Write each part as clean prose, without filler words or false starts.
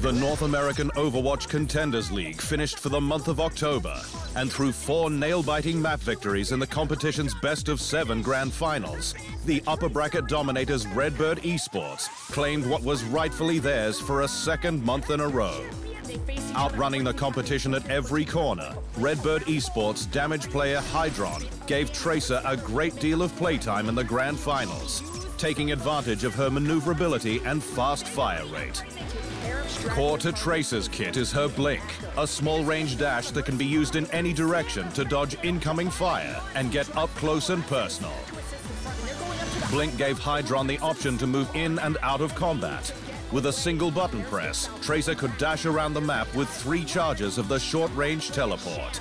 The North American Overwatch Contenders League finished for the month of October, and through 4 nail-biting map victories in the competition's best-of-7 grand finals, the upper bracket dominators Redbird Esports claimed what was rightfully theirs for a second month in a row. Outrunning the competition at every corner, Redbird Esports damage player Hydron gave Tracer a great deal of playtime in the grand finals, taking advantage of her maneuverability and fast fire rate. Core to Tracer's kit is her Blink, a small-range dash that can be used in any direction to dodge incoming fire and get up close and personal. Blink gave Hydron the option to move in and out of combat. With a single button press, Tracer could dash around the map with 3 charges of the short-range teleport.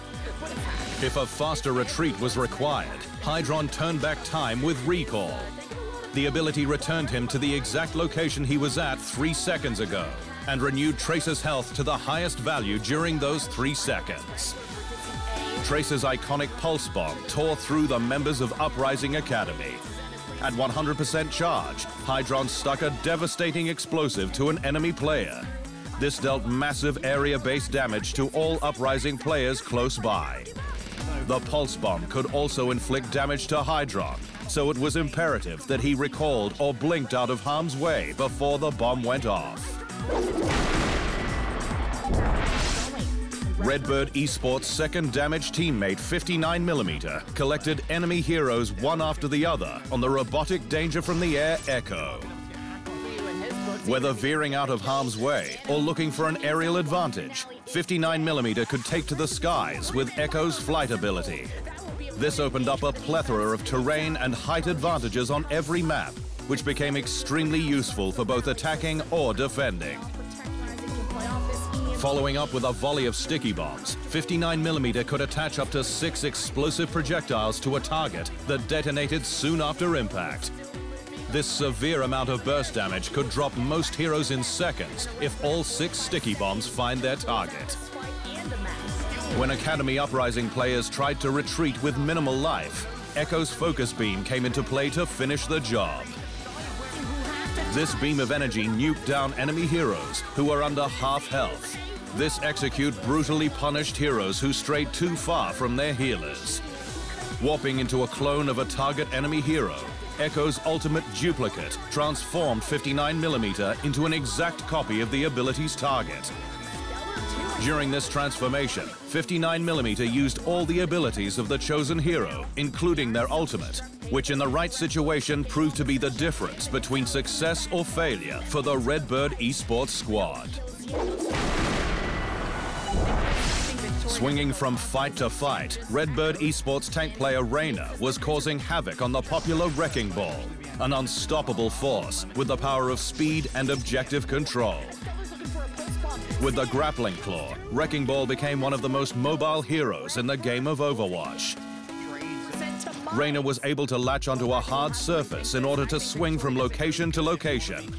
If a faster retreat was required, Hydron turned back time with Recall. The ability returned him to the exact location he was at 3 seconds ago, and renewed Tracer's health to the highest value during those 3 seconds. Tracer's iconic pulse bomb tore through the members of Uprising Academy. At 100% charge, Hydron stuck a devastating explosive to an enemy player. This dealt massive area-based damage to all Uprising players close by. The pulse bomb could also inflict damage to Hydron, so it was imperative that he recalled or blinked out of harm's way before the bomb went off. Redbird Esports' second damage teammate 59mm collected enemy heroes one after the other on the robotic danger from the air Echo. Whether veering out of harm's way or looking for an aerial advantage, 59mm could take to the skies with Echo's flight ability. This opened up a plethora of terrain and height advantages on every map, which became extremely useful for both attacking or defending. Following up with a volley of sticky bombs, 59mm could attach up to 6 explosive projectiles to a target that detonated soon after impact. This severe amount of burst damage could drop most heroes in seconds if all 6 sticky bombs find their target. When Academy Uprising players tried to retreat with minimal life, Echo's focus beam came into play to finish the job. This beam of energy nuked down enemy heroes who were under half health. This execute brutally punished heroes who strayed too far from their healers. Warping into a clone of a target enemy hero, Echo's ultimate duplicate transformed 59mm into an exact copy of the ability's target. During this transformation, 59mm used all the abilities of the chosen hero, including their ultimate, which in the right situation proved to be the difference between success or failure for the Redbird Esports squad. Swinging from fight to fight, Redbird Esports tank player Reyna was causing havoc on the popular Wrecking Ball, an unstoppable force with the power of speed and objective control. With the grappling claw, Wrecking Ball became one of the most mobile heroes in the game of Overwatch. Reyna was able to latch onto a hard surface in order to swing from location to location.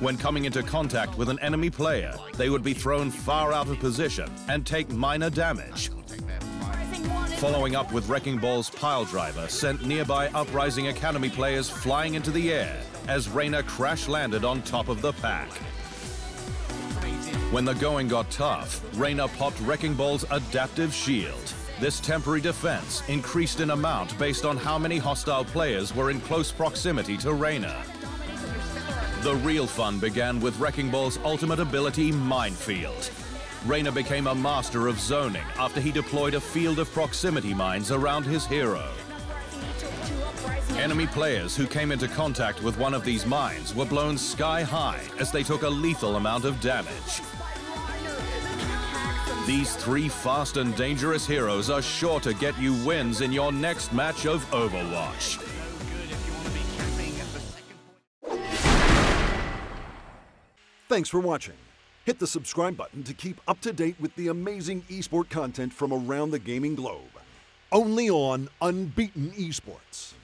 When coming into contact with an enemy player, they would be thrown far out of position and take minor damage. Following up with Wrecking Ball's pile driver sent nearby Uprising Academy players flying into the air as Reyna crash-landed on top of the pack. When the going got tough, Reyna popped Wrecking Ball's adaptive shield. This temporary defense increased in amount based on how many hostile players were in close proximity to Reyna. The real fun began with Wrecking Ball's ultimate ability, Minefield. Reyna became a master of zoning after he deployed a field of proximity mines around his hero. Enemy players who came into contact with one of these mines were blown sky high as they took a lethal amount of damage. These 3 fast and dangerous heroes are sure to get you wins in your next match of Overwatch. Thanks for watching. Hit the subscribe button to keep up to date with the amazing esport content from around the gaming globe. Only on Unbeaten Esports.